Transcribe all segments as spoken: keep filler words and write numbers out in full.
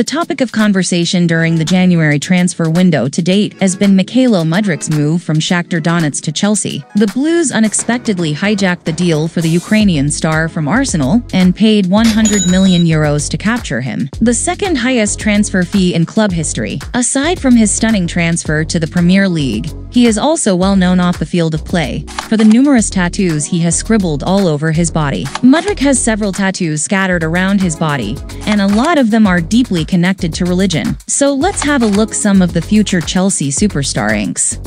The topic of conversation during the January transfer window to date has been Mykhailo Mudryk's move from Shakhtar Donetsk to Chelsea. The Blues unexpectedly hijacked the deal for the Ukrainian star from Arsenal and paid one hundred million euros to capture him, the second highest transfer fee in club history. Aside from his stunning transfer to the Premier League, he is also well known off the field of play for the numerous tattoos he has scribbled all over his body. Mudryk has several tattoos scattered around his body, and a lot of them are deeply connected to religion. So let's have a look some of the future Chelsea superstar inks.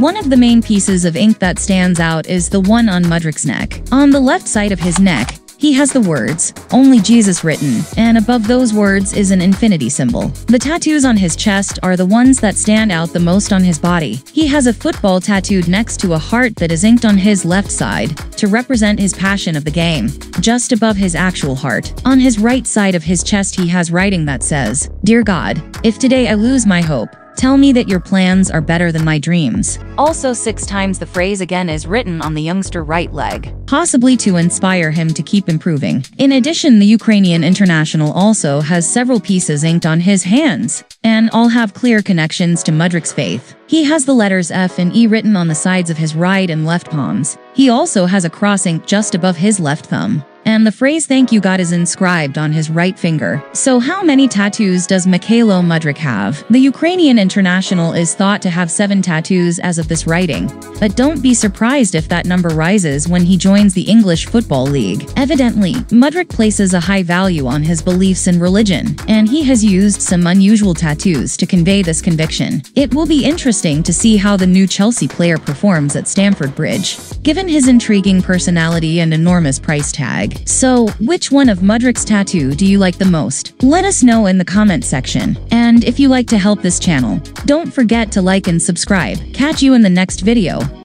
One of the main pieces of ink that stands out is the one on Mudryk's neck. On the left side of his neck, he has the words, "Only Jesus," written, and above those words is an infinity symbol. The tattoos on his chest are the ones that stand out the most on his body. He has a football tattooed next to a heart that is inked on his left side to represent his passion of the game, just above his actual heart. On his right side of his chest he has writing that says, "Dear God, if today I lose my hope, tell me that your plans are better than my dreams." Also, six times the phrase "again" is written on the youngster's right leg, possibly to inspire him to keep improving. In addition, the Ukrainian international also has several pieces inked on his hands, and all have clear connections to Mudryk's faith. He has the letters F and E written on the sides of his right and left palms. He also has a cross inked just above his left thumb, and the phrase "Thank you God" is inscribed on his right finger. So how many tattoos does Mykhailo Mudryk have? The Ukrainian international is thought to have seven tattoos as of this writing, but don't be surprised if that number rises when he joins the English Football League. Evidently, Mudryk places a high value on his beliefs in religion, and he has used some unusual tattoos to convey this conviction. It will be interesting to see how the new Chelsea player performs at Stamford Bridge, given his intriguing personality and enormous price tag. So, which one of Mudryk's tattoo do you like the most? Let us know in the comment section. And if you like to help this channel, don't forget to like and subscribe. Catch you in the next video.